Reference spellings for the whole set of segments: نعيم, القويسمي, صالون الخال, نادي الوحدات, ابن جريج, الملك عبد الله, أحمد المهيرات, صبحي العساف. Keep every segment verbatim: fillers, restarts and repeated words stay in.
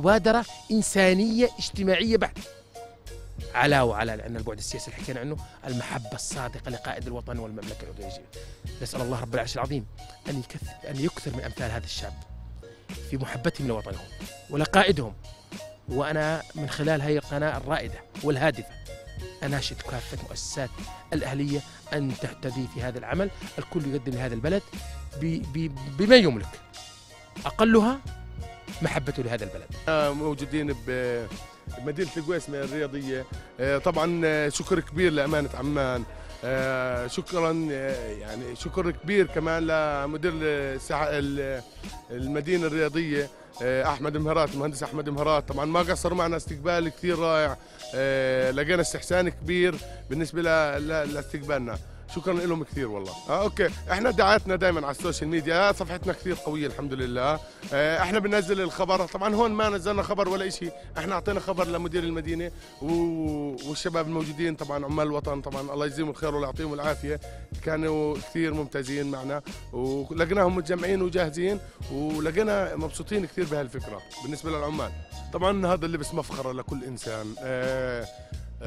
مبادرة إنسانية اجتماعية بحتة، علاوة على لأن البعد السياسي اللي حكينا عنه المحبة الصادقة لقائد الوطن والمملكة العودية. نسأل الله رب العرش العظيم أن يكثر أن يكثر من أمثال هذا الشعب في محبتهم لوطنهم ولقائدهم. وأنا من خلال هذه القناة الرائدة والهادفة أناشد كافة مؤسسات الأهلية أن تحتذي في هذا العمل، الكل يقدم لهذا البلد بما يملك، أقلها محبته لهذا البلد. موجودين بمدينة القويسمي الرياضية، طبعا شكر كبير لأمانة عمان، شكرا يعني شكر كبير كمان لمدير المدينة الرياضية أحمد المهيرات، المهندس أحمد المهيرات، طبعا ما قصروا معنا، استقبال كثير رائع، لقينا استحسان كبير بالنسبة لاستقبالنا، شكرا لهم كثير والله. آه اوكي، احنا دعايتنا دائما على السوشيال ميديا، صفحتنا كثير قويه الحمد لله، آه احنا بننزل الخبر، طبعا هون ما نزلنا خبر ولا شيء، احنا اعطينا خبر لمدير المدينه والشباب الموجودين، طبعا عمال الوطن طبعا الله يجزيهم الخير ولا يعطيهم العافيه، كانوا كثير ممتازين معنا ولقيناهم متجمعين وجاهزين، ولقينا مبسوطين كثير بهالفكره بالنسبه للعمال. طبعا هذا اللبس مفخره لكل انسان، آه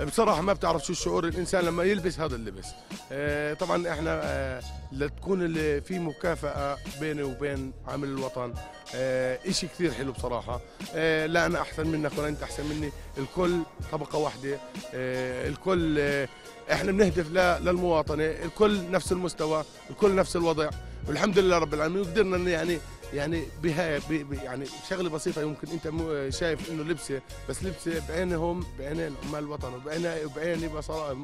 بصراحة ما بتعرف شو الشعور الإنسان لما يلبس هذا اللبس. آه طبعا احنا آه لتكون اللي في مكافأة بيني وبين عامل الوطن، آه إشي كثير حلو بصراحة، آه لا أنا أحسن منك ولا أنت أحسن مني، الكل طبقة واحدة، آه الكل آه احنا بنهدف للمواطنة، الكل نفس المستوى، الكل نفس الوضع، والحمد لله رب العالمين. وقدرنا يعني يعني بها يعني شغله بسيطه، يمكن انت مو شايف انه لبسه، بس لبسه بعينهم بعينين عمال الوطن وبعيني وبعيني بصراحه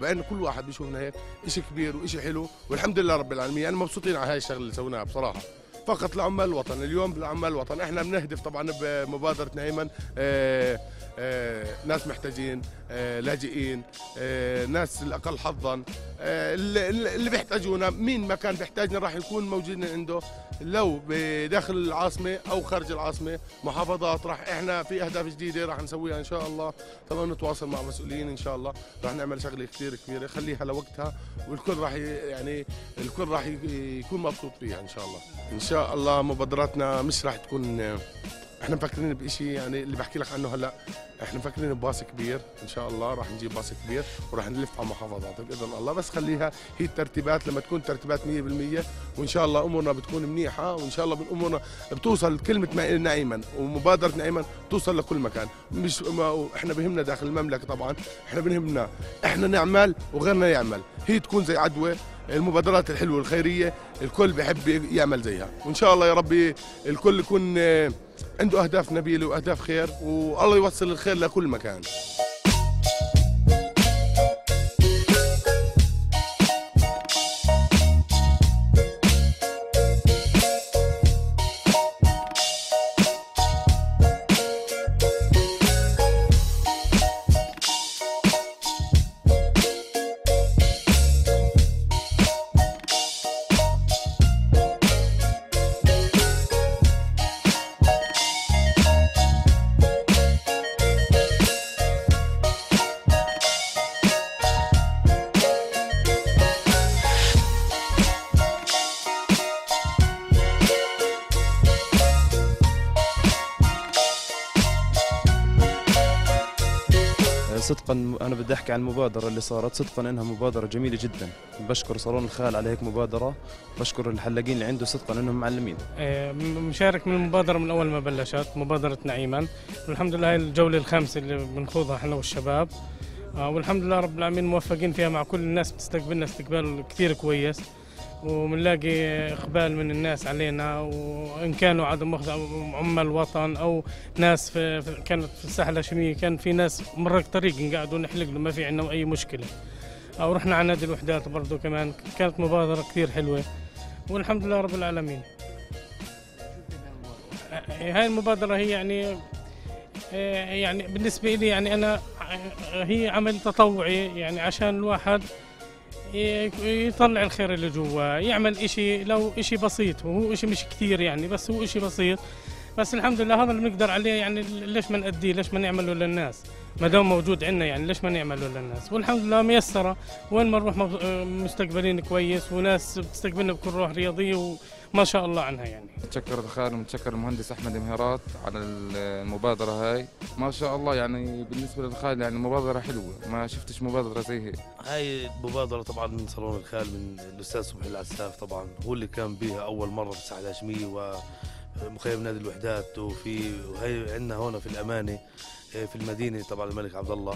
بعين كل واحد بيشوفنا، هيك شيء كبير وشيء حلو، والحمد لله رب العالمين. يعني مبسوطين على هاي الشغله اللي سويناها بصراحه، فقط لعمال الوطن. اليوم لعمال الوطن احنا بنهدف طبعا بمبادره نعيم، آه آه ناس محتاجين، آه لاجئين، آه ناس الاقل حظا، آه اللي بيحتاجونا، مين ما كان بيحتاجنا راح نكون موجودين عنده، لو بداخل العاصمه او خارج العاصمه، محافظات، راح احنا في اهداف جديده راح نسويها ان شاء الله. طبعا نتواصل مع مسؤولين ان شاء الله، راح نعمل شغله كثير كبيره، خليها لوقتها، والكل راح يعني الكل راح يكون مبسوط فيها ان شاء الله. ان شاء الله مبادراتنا مش راح تكون، احنا مفكرين بشيء يعني اللي بحكي لك عنه هلا، احنا مفكرين بباص كبير ان شاء الله، راح نجيب باص كبير وراح نلف على محافظات باذن الله، بس خليها هي الترتيبات، لما تكون ترتيبات مية بالمية وان شاء الله امورنا بتكون منيحه، وان شاء الله امورنا بتوصل كلمه نعيما ومبادره نعيما توصل لكل مكان. مش احنا بهمنا داخل المملكه، طبعا احنا بنهمنا احنا نعمل وغيرنا يعمل، هي تكون زي عدوى المبادرات الحلوه الخيريه، الكل بحب يعمل زيها، وان شاء الله يا ربي الكل يكون عنده اهداف نبيله واهداف خير، والله يوصل الخير لكل مكان. صدقا أنا بدي أحكي عن المبادرة اللي صارت، صدقا إنها مبادرة جميلة جدا، بشكر صالون الخال على هيك مبادرة، بشكر الحلاقين اللي عنده صدقا إنهم معلمين. مشارك من المبادرة من أول ما بلشت مبادرة نعيما، والحمد لله هاي الجولة الخامسة اللي بنخوضها إحنا والشباب، والحمد لله رب العالمين موفقين فيها، مع كل الناس بتستقبلنا استقبال كثير كويس، وبنلاقي إقبال من الناس علينا، وإن كانوا عدم أخذ عمال الوطن أو ناس في كانت في الساحة الهاشمية، كان في ناس مرق طريق نقعدوا نحلق له، ما في عندنا أي مشكلة، أو رحنا على نادي الوحدات برضه كمان، كانت مبادرة كثير حلوة والحمد لله رب العالمين. هاي المبادرة هي يعني يعني بالنسبة لي يعني أنا هي عمل تطوعي، يعني عشان الواحد يطلع الخير اللي جواه، يعمل إشي لو إشي بسيط، وهو إشي مش كثير يعني، بس هو إشي بسيط، بس الحمد لله هذا اللي بنقدر عليه، يعني ليش ما نأديه، ليش ما نعمله للناس ما دام موجود عندنا، يعني ليش ما نعمله للناس، والحمد لله ميسرة، وين ما نروح مستقبلين كويس، وناس بتستقبلنا بكل روح رياضية ما شاء الله عنها. يعني متشكر الخال ومتشكر المهندس أحمد المهيرات على المبادرة هاي، ما شاء الله. يعني بالنسبة للخال يعني مبادرة حلوة، ما شفتش مبادرة زي هيك. هاي مبادرة طبعا من صالون الخال من الأستاذ صبحي العساف، طبعا هو اللي كان بها أول مرة في الساحة الهاشمية و مخيم نادي الوحدات، وفي وهي عندنا هون في الامانه في المدينه طبعا الملك عبد الله،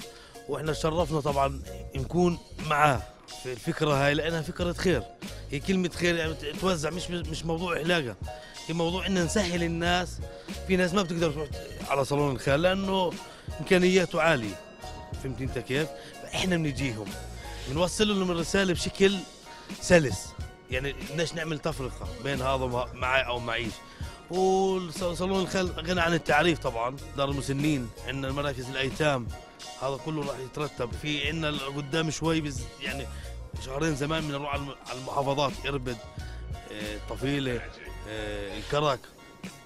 واحنا تشرفنا طبعا نكون معاه في الفكره هاي لانها فكره خير. هي كلمه خير يعني توزع، مش مش موضوع احلاقه، هي موضوع ان نسهل الناس. في ناس ما بتقدر تروح على صالون الخال لانه امكانياته عاليه، فهمت انت كيف؟ فاحنا بنجيهم بنوصل لهم الرساله بشكل سلس، يعني بدناش نعمل تفرقه بين هذا معي او معيش. وصالون الخال غنى عن التعريف طبعا، دار المسنين، عندنا مراكز الايتام، هذا كله راح يترتب. في عندنا قدام شوي بز يعني شهرين زمان بدنا نروح على المحافظات، اربد، طفيله، الكرك،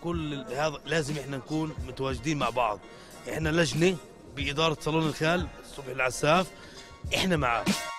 كل هذا لازم احنا نكون متواجدين مع بعض. احنا لجنه باداره صالون الخال، صبحي العساف، احنا معاه.